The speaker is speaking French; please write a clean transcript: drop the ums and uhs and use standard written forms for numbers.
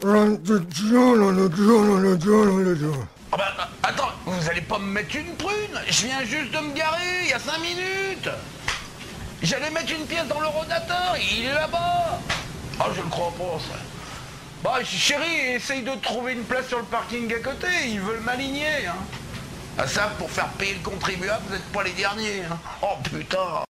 Oh bah, attends, vous allez pas me mettre une prune? Je viens juste de me garer, il y a 5 minutes. J'allais mettre une pièce dans le rodateur, il est là-bas. Ah, je le crois pas, ça. Bah, chérie, essaye de trouver une place sur le parking à côté, ils veulent m'aligner, hein. Ah ça, pour faire payer le contribuable, vous n'êtes pas les derniers, hein. Oh, putain.